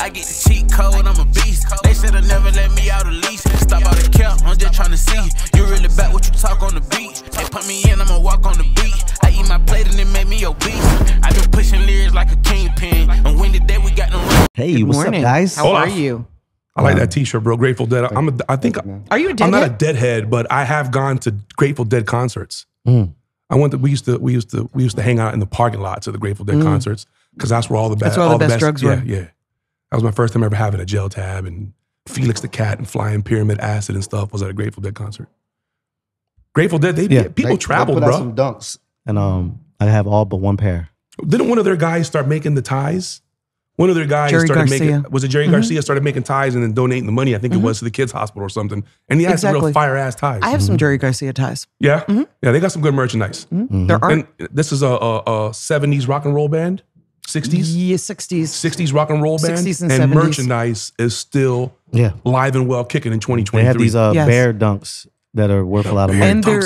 I get the cheat code, I'm a beast. They said they never let me out of leash. Stop all the cap, I'm just trying to see you really back what you talk on the beat. They put me in, I'ma walk on the beat. I eat my plate and it made me obese. I been pushing lyrics like a kingpin. And when the day we got no. Hey, what's up, guys? How are you? I like that T-shirt, bro. Grateful Dead. Are you a deadhead? I'm not a deadhead, but I have gone to Grateful Dead concerts. Mm. I went. We used to hang out in the parking lots of the Grateful Dead concerts because that's where all the best. That's where all the best drugs were. Yeah. That was my first time ever having a gel tab, and Felix the Cat and Flying Pyramid Acid and stuff was at a Grateful Dead concert. Grateful Dead. People traveled, bro. They put out some dunks, and I have all but one pair. Didn't one of their guys start making the ties? One of their guys Jerry Garcia started making ties and then donating the money, I think it was, to the kids' hospital or something. And he had some real fire-ass ties. I have some Jerry Garcia ties. Yeah? Mm-hmm. Yeah, they got some good merchandise. Mm-hmm. There are. And this is a 70s rock and roll band? 60s? Yeah, 60s. 60s rock and roll band? 60s and 70s. And merchandise is still live and well kicking in 2023. They have these bear dunks that are worth a lot of money. And they're,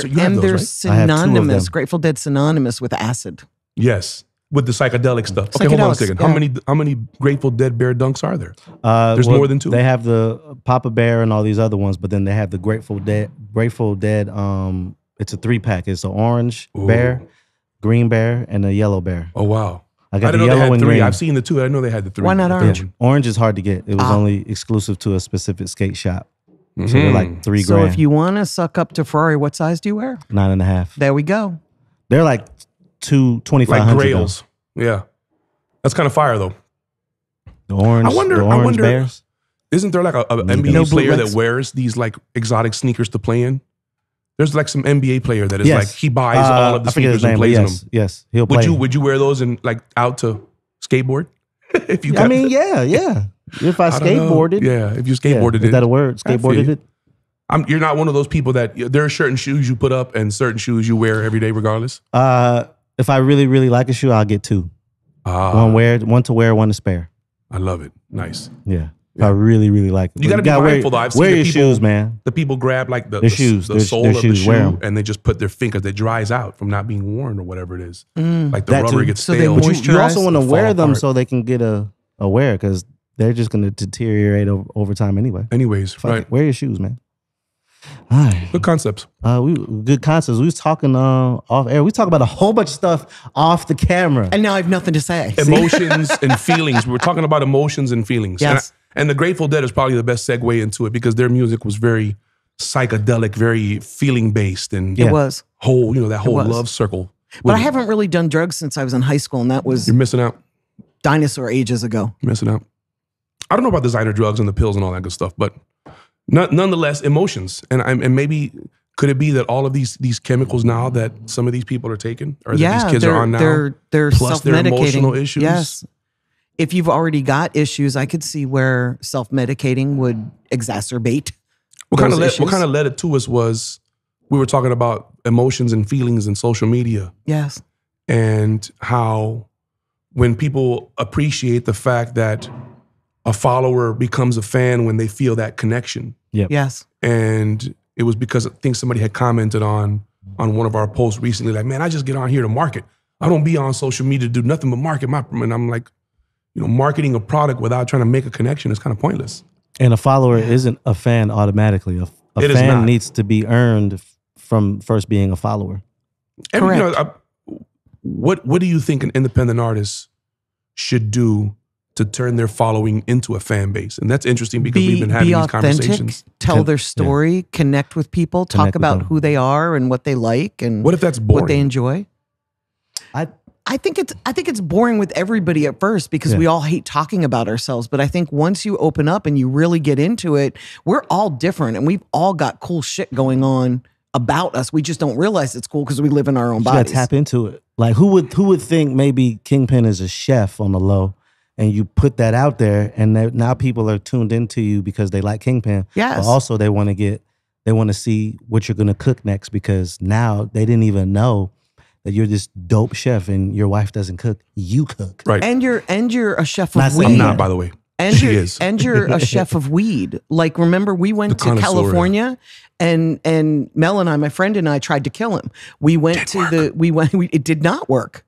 synonymous, Grateful Dead synonymous with acid. Yes. With the psychedelic stuff. Okay, hold on a second. Yeah. How many Grateful Dead bear dunks are there? There's more than two. They have the Papa Bear and all these other ones, but then they have the Grateful Dead. It's a 3-pack. It's an orange bear, green bear, and a yellow bear. Oh wow! I didn't know they had three. I've seen the two. I know they had the three. Why not orange? Yeah. Orange is hard to get. It was only exclusive to a specific skate shop. Mm-hmm. So they're like $3 grand. So if you want to suck up to Ferrari, what size do you wear? 9.5. There we go. They're like 225 grails, though. Yeah, that's kind of fire though. The orange, I wonder, bears. Isn't there like a NBA player that wears these like exotic sneakers to play in? There's like some NBA player that is like he buys all of the sneakers and plays in them. Yes, he'll play. Would you wear those and like out to skateboard? If you, if I skateboarded, if you skateboarded, is that a word? Skateboarded it. You're not one of those people that there are certain shoes you put up and certain shoes you wear every day, regardless. If I really, really like a shoe, I'll get two. One to wear, one to spare. I love it. Nice. Yeah. If I really, really like it. You got to be mindful, though. I've seen the people, shoes, man. The people grab like the sole of the shoe and they just put their fingers. They dries out from not being worn or whatever it is. Like the rubber gets stale. But you also want to wear them so they can get a wear because they're just going to deteriorate over time anyway. Anyways, right. Wear your shoes, man. All right. Good concepts. Good concepts. We was talking off air. We talk about a whole bunch of stuff off the camera. And now I have nothing to say. Emotions and feelings. We were talking about emotions and feelings. Yes. And the Grateful Dead is probably the best segue into it because their music was very psychedelic, very feeling based. And it was. That whole love circle. But I haven't really done drugs since I was in high school. And that was. You're missing out. Dinosaur ages ago. You're missing out. I don't know about designer drugs and the pills and all that good stuff, but. Nonetheless, emotions, and maybe could it be that all of these chemicals now that some of these people are taking, or that these kids are on now, they're plus their emotional issues. Yes, if you've already got issues, I could see where self-medicating would exacerbate. What kind of led it to us was we were talking about emotions and feelings and social media. Yes, and how when people appreciate the fact that. A follower becomes a fan when they feel that connection. Yep. Yes. And it was because I think somebody had commented on one of our posts recently, like, man, I just get on here to market. I don't be on social media to do nothing but market my, and I'm like, marketing a product without trying to make a connection is kind of pointless. And a follower isn't a fan automatically. A fan needs to be earned from first being a follower. Correct. What do you think an independent artist should do to turn their following into a fan base? And that's interesting because we've been having these conversations. Tell their story, connect with people, talk about who they are and what they like and what if that's boring? What they enjoy. I think it's boring with everybody at first because we all hate talking about ourselves. But I think once you open up and you really get into it, we're all different and we've all got cool shit going on about us. We just don't realize it's cool because we live in our own bodies. You gotta tap into it. Like who would think maybe Kingpin is a chef on the low? And you put that out there, and now people are tuned into you because they like Kingpin. Yes. But also, they want to see what you're going to cook next because now they didn't even know that you're this dope chef and your wife doesn't cook, you cook. Right. And you're a chef of weed. I'm not, by the way. And you're a chef of weed. Like, remember, we went to California, and Mel and I, my friend and I, tried to kill him. We went to the. It did not work.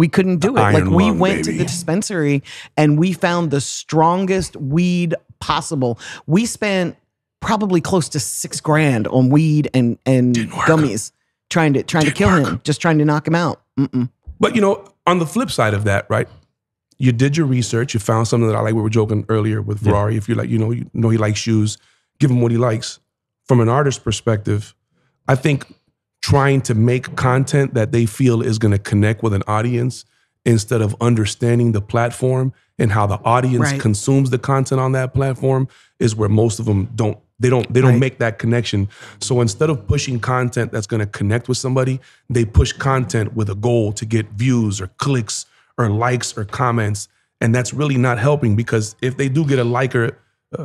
We couldn't do it. Like we went to the dispensary and we found the strongest weed possible. We spent probably close to $6,000 on weed and gummies trying to kill him, just trying to knock him out. But you know, on the flip side of that, right? You did your research. You found something that I like. We were joking earlier with Ferrari. If you like, you know, he likes shoes, give him what he likes. From an artist's perspective, I think trying to make content that they feel is going to connect with an audience instead of understanding the platform and how the audience consumes the content on that platform is where most of them don't make that connection. So instead of pushing content that's going to connect with somebody, they push content with a goal to get views or clicks or likes or comments. And that's really not helping, because if they do get a like or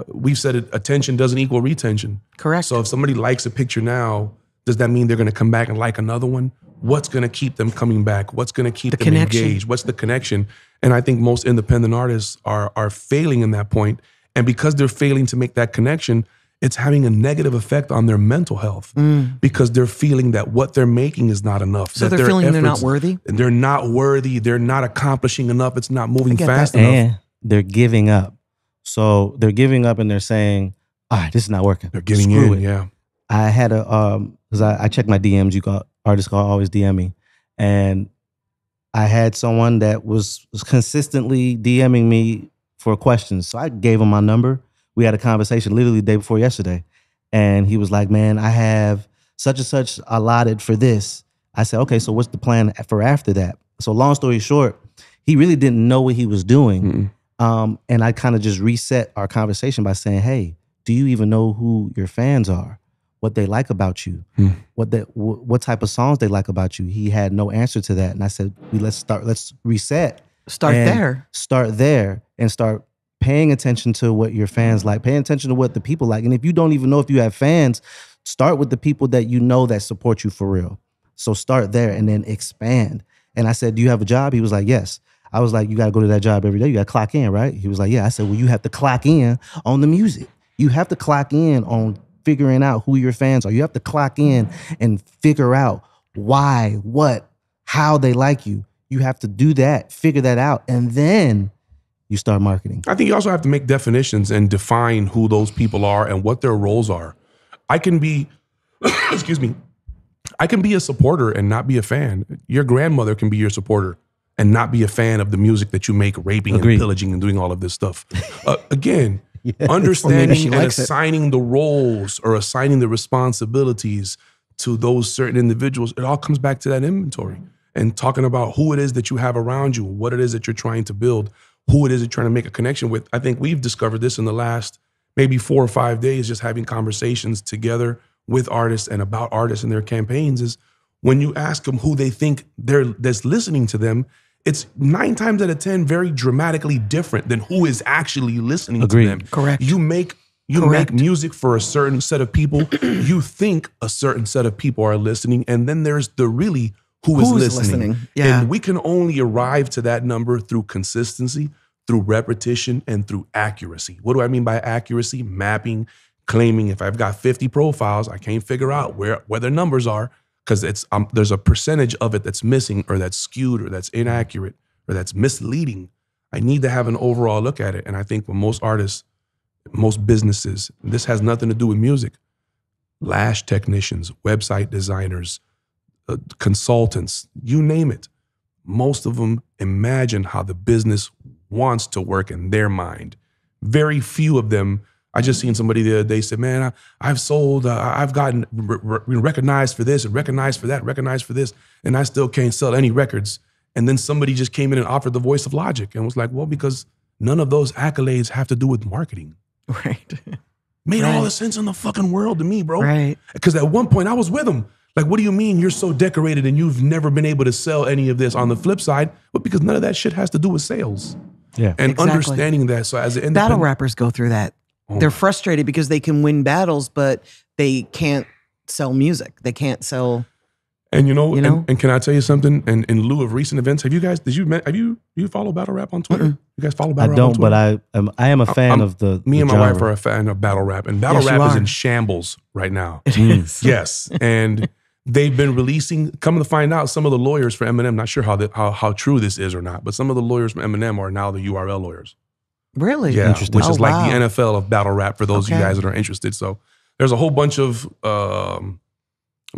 we've said it, attention doesn't equal retention. Correct. So if somebody likes a picture now, does that mean they're going to come back and like another one? What's going to keep them coming back? What's going to keep them engaged? What's the connection? And I think most independent artists are failing in that point. And because they're failing to make that connection, it's having a negative effect on their mental health because they're feeling that what they're making is not enough. So they're feeling they're not worthy? They're not worthy. They're not accomplishing enough. It's not moving fast enough. And they're giving up. So they're giving up and they're saying, all right, this is not working. They're giving in, yeah. I had a, because I check my DMs, artists always DM me. And I had someone that was consistently DMing me for questions. So I gave him my number. We had a conversation literally the day before yesterday. And he was like, man, I have such and such allotted for this. I said, okay, so what's the plan for after that? So long story short, he really didn't know what he was doing. And I kind of just reset our conversation by saying, hey, do you even know who your fans are? What they like about you, what type of songs they like about you. He had no answer to that. And I said, let's reset. Start there and start paying attention to what your fans like, paying attention to what the people like. And if you don't even know if you have fans, start with the people that you know that support you for real. So start there and then expand. And I said, do you have a job? He was like, yes. I was like, you got to go to that job every day. You got to clock in, right? He was like, yeah. I said, well, you have to clock in on the music. You have to clock in on figuring out who your fans are. You have to clock in and figure out why, what, how they like you. You have to do that, figure that out, and then you start marketing. I think you also have to make definitions and define who those people are and what their roles are. I can be, excuse me, I can be a supporter and not be a fan. Your grandmother can be your supporter and not be a fan of the music that you make, raping and pillaging and doing all of this stuff. Again, yes. Understanding and assigning the roles or assigning the responsibilities to those certain individuals, it all comes back to that inventory and talking about who it is that you have around you, what it is that you're trying to build, who it is you're trying to make a connection with. I think we've discovered this in the last maybe 4 or 5 days, just having conversations together with artists and about artists and their campaigns, is when you ask them who they think that's listening to them, it's 9 times out of 10 very dramatically different than who is actually listening to them. Correct. You make music for a certain set of people. You think a certain set of people are listening, and then there's the really who's listening. Yeah. And we can only arrive to that number through consistency, through repetition, and through accuracy. What do I mean by accuracy? Mapping, claiming. If I've got 50 profiles, I can't figure out where their numbers are, because it's there's a percentage of it that's missing or that's skewed or that's inaccurate or that's misleading. I need to have an overall look at it. And I think for most artists, most businesses, this has nothing to do with music. Lash technicians, website designers, consultants, you name it. Most of them imagine how the business wants to work in their mind. Very few of them. I just seen somebody the other day say, man, I've sold, I've gotten recognized for this and recognized for that, recognized for this, and I still can't sell any records. And then somebody just came in and offered the voice of logic and was like, well, because none of those accolades have to do with marketing. Right. Made all the sense in the fucking world to me, bro. Right. Because at one point I was with them. Like, what do you mean you're so decorated and you've never been able to sell any of this? On the flip side, but because none of that shit has to do with sales. Yeah. And understanding that. So as an independent— Battle rappers go through that. They're frustrated because they can win battles, but they can't sell music. They can't sell. And and can I tell you something? And in lieu of recent events, have you follow battle rap on Twitter? You guys follow battle rap? I don't, but I am a fan of the genre. Me and my wife are a fan of battle rap, and battle rap is in shambles right now. It is. Yes, and They've been releasing, come to find out, some of the lawyers for Eminem, not sure how true this is or not, but some of the lawyers from Eminem are now the URL lawyers. Really? Yeah, interesting. Which is like the NFL of battle rap for those of you guys that are interested. So there's a whole bunch of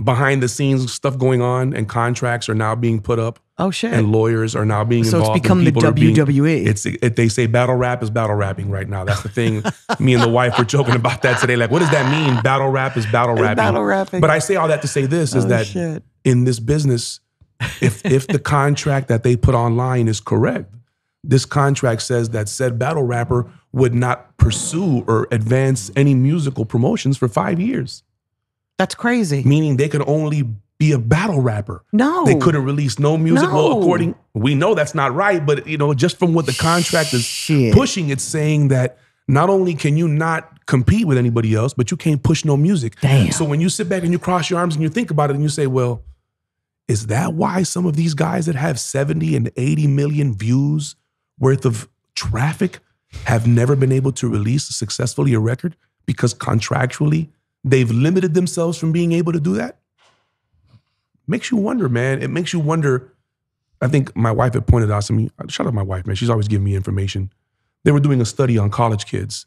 behind the scenes stuff going on, and contracts are now being put up. Oh, shit. And lawyers are now being involved. So it's become the WWE. They say battle rap is battle rapping right now. That's the thing. Me and the wife were joking about that today. Like, what does that mean? Battle rap is battle rapping. Battle rapping. But I say all that to say this, is that in this business, if the contract that they put online is correct, this contract says that said battle rapper would not pursue or advance any musical promotions for 5 years. That's crazy. Meaning they could only be a battle rapper. No. They couldn't release no music. No. Well, according, we know that's not right, but you know, just from what the contract is pushing, it's saying that not only can you not compete with anybody else, but you can't push no music. Damn. So when you sit back and you cross your arms and you think about it and you say, well, is that why some of these guys that have 70 and 80 million views worth of traffic have never been able to release successfully a record? Because contractually, they've limited themselves from being able to do that? Makes you wonder, man. It makes you wonder. I think my wife had pointed out to me, shout out my wife, man. She's always giving me information. They were doing a study on college kids,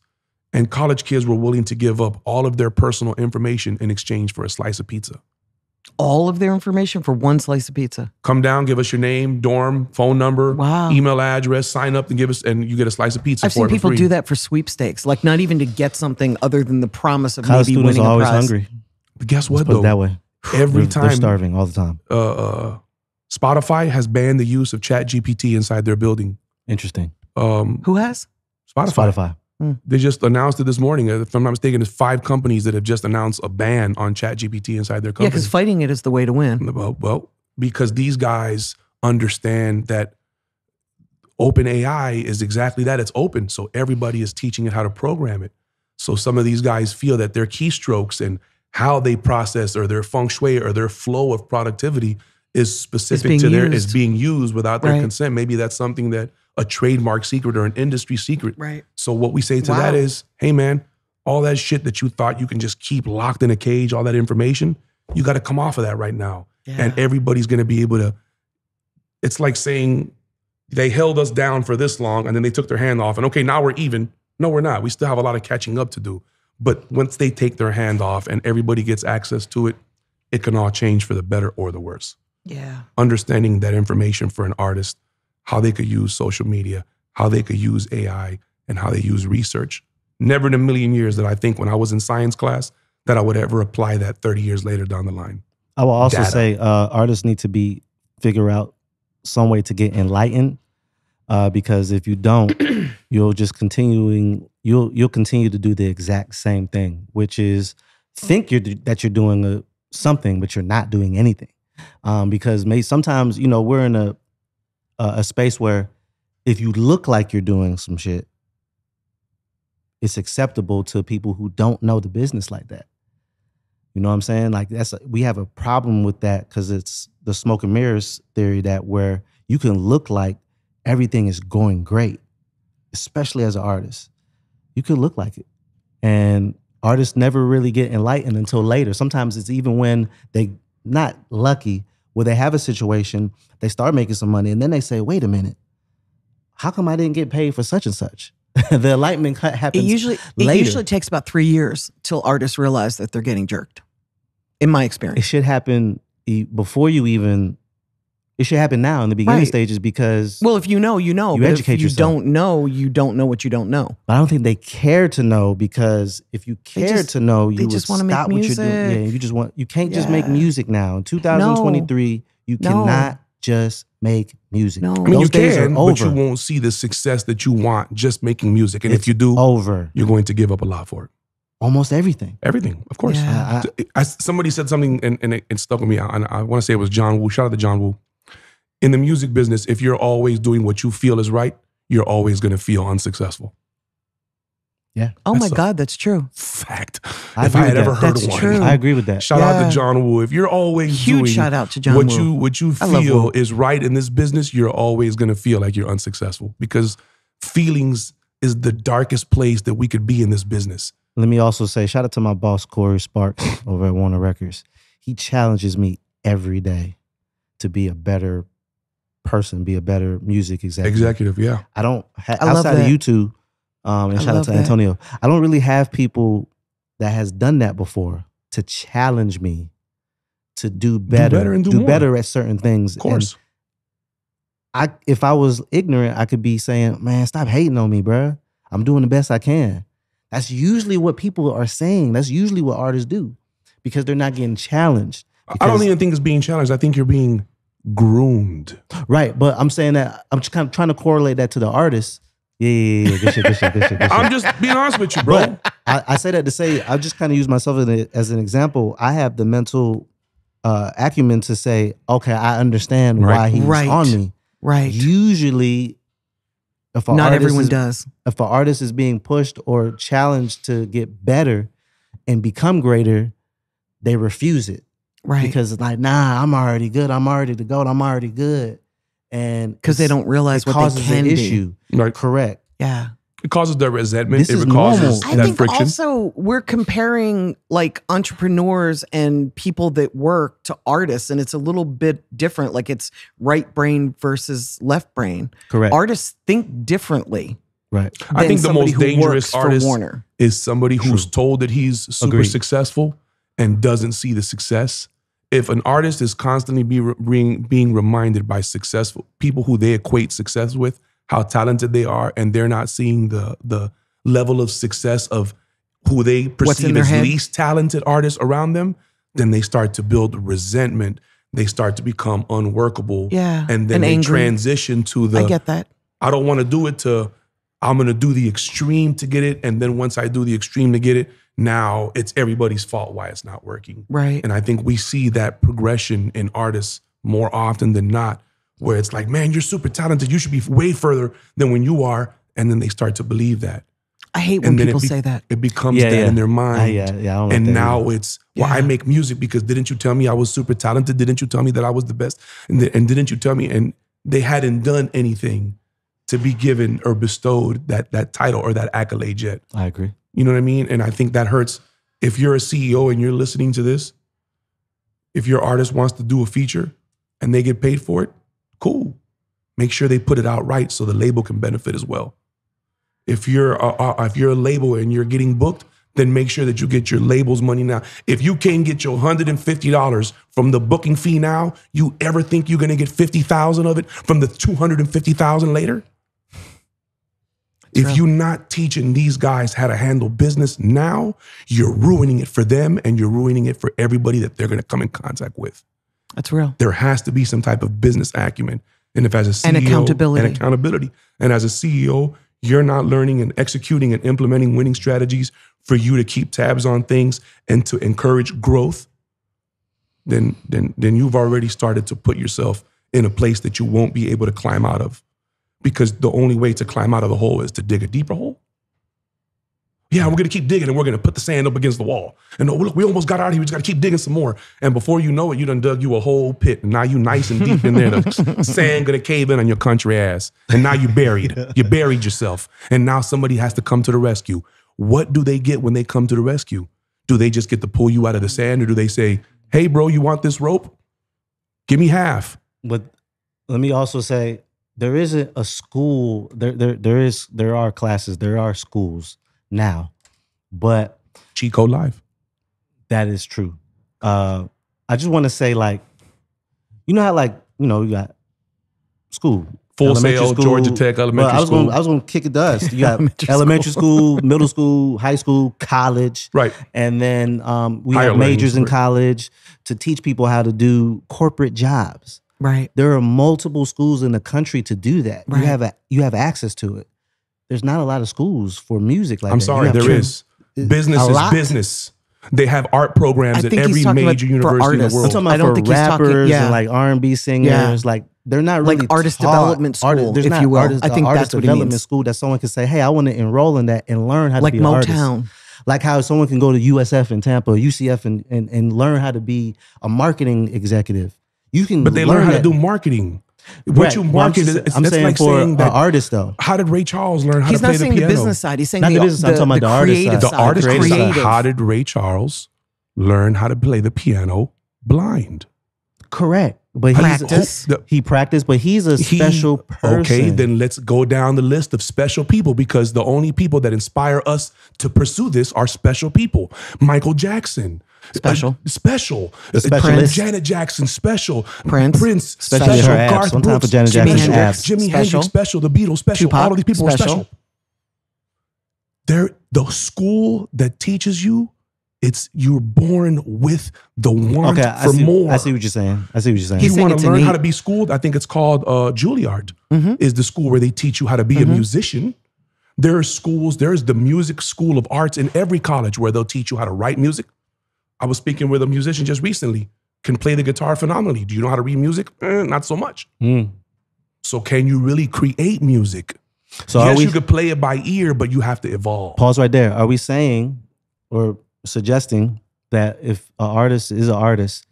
and college kids were willing to give up all of their personal information in exchange for a slice of pizza. All of their information for one slice of pizza? Come down, give us your name, dorm, phone number, email address, sign up and give us, and you get a slice of pizza. I've seen people do that for sweepstakes, like not even to get something other than the promise of maybe winning a prize. College students are always hungry. But guess what, though? Put it that way. Every time they're starving all the time. Spotify has banned the use of ChatGPT inside their building. Interesting. Who has? Spotify. Mm. They just announced it this morning. If I'm not mistaken, there's 5 companies that have just announced a ban on ChatGPT inside their company. Yeah, because fighting it is the way to win. Well, because these guys understand that OpenAI is exactly that. It's open, so everybody is teaching it how to program it. So some of these guys feel that their keystrokes and how they process or their feng shui or their flow of productivity is specific to their, is being used without their consent. Maybe that's something that a trademark secret or an industry secret. Right. So what we say to that is, hey man, all that shit that you thought you can just keep locked in a cage, all that information, you got to come off of that right now. Yeah. And everybody's going to be able to, it's like saying they held us down for this long and then they took their hand off and okay, now we're even. No, we're not. We still have a lot of catching up to do. But once they take their hand off and everybody gets access to it, it can all change for the better or the worse. Yeah. Understanding that information for an artist, how they could use social media, how they could use AI, and how they use research. Never in a million years did I think when I was in science class that I would ever apply that 30 years later down the line. I will also say artists need to figure out some way to get enlightened. Because if you don't, you'll just continue to do the exact same thing, which is think that you're doing something, but you're not doing anything. Because sometimes we're in a space where if you look like you're doing some shit, it's acceptable to people who don't know the business like that. You know what I'm saying? Like we have a problem with that because it's the smoke and mirrors theory that where you can look like everything is going great, especially as an artist. You could look like it. And artists never really get enlightened until later. Sometimes it's even when they're not lucky, where they have a situation, they start making some money, and then they say, wait a minute, how come I didn't get paid for such and such? The enlightenment happens later. It usually takes about 3 years till artists realize that they're getting jerked, in my experience. It should happen before you even... It should happen now in the beginning stages because... Well, if you know, you know. You educate yourself. If you don't know, you don't know what you don't know. But I don't think they care to know because if you care to know, you just want to stop what you're doing. Yeah, you can't just make music now. In 2023, you cannot just make music. No. I mean, you can, but you won't see the success that you want just making music. And if you do, you're going to give up a lot for it. Almost everything. Everything, of course. Yeah. Somebody said something and it stuck with me. I want to say it was John Wu. Shout out to John Wu. In the music business, if you're always doing what you feel is right, you're always going to feel unsuccessful. Yeah. Oh my God, that's true. Fact. If I had ever heard one. I agree with that. Shout out to John Wu. If you're always doing what you feel is right in this business, you're always going to feel like you're unsuccessful because feelings is the darkest place that we could be in this business. Let me also say, shout out to my boss, Corey Sparks over at Warner Records. He challenges me every day to be a better person, be a better music executive. Yeah. I don't outside of YouTube, and shout out to Antonio, I don't really have people that has done that before to challenge me to do better, do better at certain things. Of course. And if I was ignorant, I could be saying, man, stop hating on me, bro. I'm doing the best I can. That's usually what people are saying. That's usually what artists do because they're not getting challenged. I don't even think it's being challenged. I think you're being groomed. Right, but I'm saying that, I'm just kind of trying to correlate that to the artist. Yeah. Good shit. I'm just being honest with you, bro. I say that to say, I just kind of use myself as an example. I have the mental acumen to say, okay, I understand why he's on me. Right. Usually, if not everyone does. If an artist is being pushed or challenged to get better and become greater, they refuse it. Right. Because it's like, nah, I'm already good. I'm already the GOAT. I'm already good. And because they don't realize what causes they can do. Issue. Right. Correct. Yeah. It causes their resentment. This it causes normal. That I think friction. Also, we're comparing like entrepreneurs and people that work to artists, and it's a little bit different. Like it's right brain versus left brain. Correct. Artists think differently. Right. I think the most dangerous artist is somebody who's told that he's super successful and doesn't see the success. If an artist is constantly being reminded by successful people who they equate success with, how talented they are, and they're not seeing the level of success of who they perceive as least talented artists around them, then they start to build resentment. They start to become unworkable. Yeah, and then they transition to the, I get that. I don't want to do it to, I'm going to do the extreme to get it. And then once I do the extreme to get it, now it's everybody's fault why it's not working. Right. And I think we see that progression in artists more often than not, where it's like, man, you're super talented. You should be way further than when you are. And then they start to believe that. I hate when people say that. It becomes that in their mind. And now it's, well, I make music because didn't you tell me I was super talented? Didn't you tell me that I was the best? And didn't you tell me? And they hadn't done anything to be given or bestowed that title or that accolade yet. I agree. You know what I mean? And I think that hurts. If you're a CEO and you're listening to this, if your artist wants to do a feature and they get paid for it, cool. Make sure they put it out right so the label can benefit as well. If you're a label and you're getting booked, then make sure that you get your label's money now. If you can't get your $150 from the booking fee now, you ever think you're going to get $50,000 of it from the $250,000 later? If you're not teaching these guys how to handle business now, you're ruining it for them and you're ruining it for everybody that they're going to come in contact with. That's real. There has to be some type of business acumen. And if as a CEO, and accountability. And as a CEO, you're not learning and executing and implementing winning strategies for you to keep tabs on things and to encourage growth, then you've already started to put yourself in a place that you won't be able to climb out of. Because the only way to climb out of the hole is to dig a deeper hole. Yeah, we're going to keep digging and we're going to put the sand up against the wall. And oh, look, we almost got out of here. We just got to keep digging some more. And before you know it, you done dug you a whole pit. And now you nice and deep in there. The sand going to cave in on your country ass. And now you're buried. You buried yourself. And now somebody has to come to the rescue. What do they get when they come to the rescue? Do they just get to pull you out of the sand? Or do they say, hey, bro, you want this rope? Give me half. But let me also say, there isn't a school. There are classes. There are schools now, but Cheat Code Life. That is true. I just want to say, like, you know how, like, you know, you got school, Full Sail, Georgia Tech, elementary school. I was going to kick it to us. You got elementary school, middle school, high school, college, right? And then we have majors in college to teach people how to do corporate jobs. Right. There are multiple schools in the country to do that. Right. You have access to it. There's not a lot of schools for music like that. I'm sorry, there is. Business is business. They have art programs at every major university in the world. I'm talking about for rappers and like R&B singers. Like they're not really like artist development school, if you will. I think that's what it means. Artist development school that someone can say, hey, I want to enroll in that and learn how to be an artist. Like Motown. Like how someone can go to USF in Tampa, UCF and learn how to be a marketing executive. You can but they learn how to do marketing. What you market is like saying that artist though. How did Ray Charles learn how to play the piano? He's not saying the business side. He's saying the artist side. I'm talking about the artist side. The artist side. How did Ray Charles learn how to play the piano blind. Correct. But he practiced, but he's a special person. Okay, then let's go down the list of special people, because the only people that inspire us to pursue this are special people. Michael Jackson. Special. Prince. Janet Jackson, special. Prince, special. Garth Brooks, special. Jimi Hendrix, special. The Beatles, special. Tupac, all of these people are special. The school that teaches you, you're born with the want for more. I see what you're saying. You want to learn how to be schooled? I think it's called Juilliard is the school where they teach you how to be a musician. There are schools, there's the music school of arts in every college where they'll teach you how to write music. I was speaking with a musician just recently, can play the guitar phenomenally. Do you know how to read music? Not so much. So can you really create music? So yes, you could play it by ear, but you have to evolve. Pause right there. Are we saying or suggesting that if an artist is an artist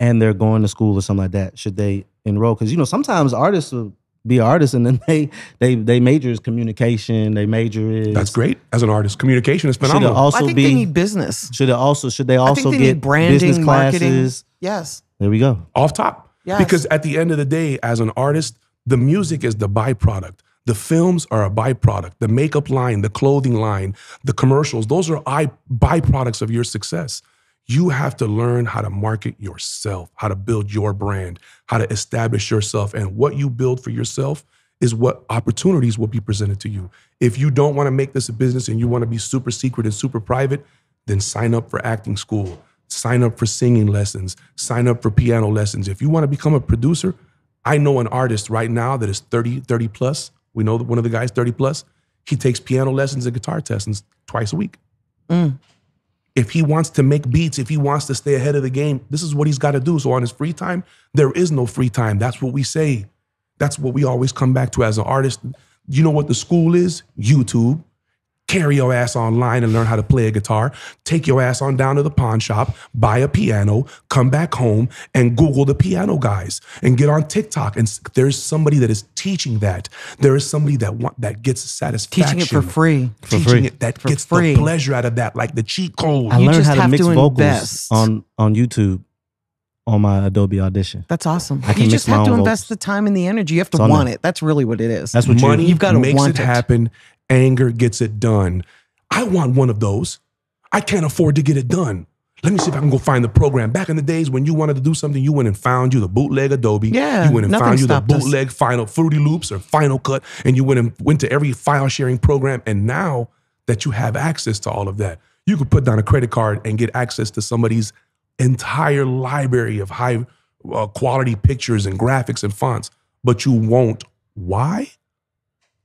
and they're going to school or something like that, should they enroll? Because, you know, sometimes artists will be artists and then they major is communication. They major is... That's great as an artist. Communication is phenomenal. I think they need business. Should they also get branding, business classes? Marketing. Yes. There we go. Off top. Yes. Because at the end of the day, as an artist, the music is the byproduct. The films are a byproduct. The makeup line, the clothing line, the commercials, those are byproducts of your success. You have to learn how to market yourself, how to build your brand, how to establish yourself. And what you build for yourself is what opportunities will be presented to you. If you don't want to make this a business and you want to be super secret and super private, then sign up for acting school, sign up for singing lessons, sign up for piano lessons. If you want to become a producer, I know an artist right now that is 30 plus. We know that one of the guys, 30 plus, he takes piano lessons and guitar lessons twice a week. If he wants to make beats, if he wants to stay ahead of the game, this is what he's got to do. So on his free time, there is no free time. That's what we say. That's what we always come back to as an artist. You know what the school is? YouTube. Carry your ass online and learn how to play a guitar. Take your ass on down to the pawn shop, buy a piano, come back home and Google the piano guys and get on TikTok. And there's somebody that is teaching that. There is somebody that gets satisfaction. Teaching it for free. The pleasure out of that, like the cheat code. I learned how to mix vocals on YouTube on my Adobe Audition. That's awesome. You just have to invest the time and the energy. You have to want it. That's really what it is. That's what money you've got to want it happen. Anger gets it done. I want one of those. I can't afford to get it done. Let me see if I can go find the program. Back in the days when you wanted to do something, you went and found you the bootleg Adobe. Yeah, you went and found you the bootleg Final Fruity Loops or Final Cut, and you went to every file sharing program. And now that you have access to all of that, you could put down a credit card and get access to somebody's entire library of high quality pictures and graphics and fonts, but you won't. Why?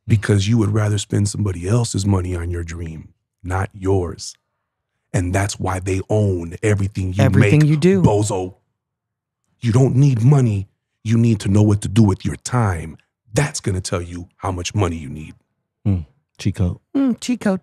Because you would rather spend somebody else's money on your dream, not yours. And that's why they own everything you make, you do. Bozo. You don't need money. You need to know what to do with your time. That's going to tell you how much money you need. Cheat code. Cheat code.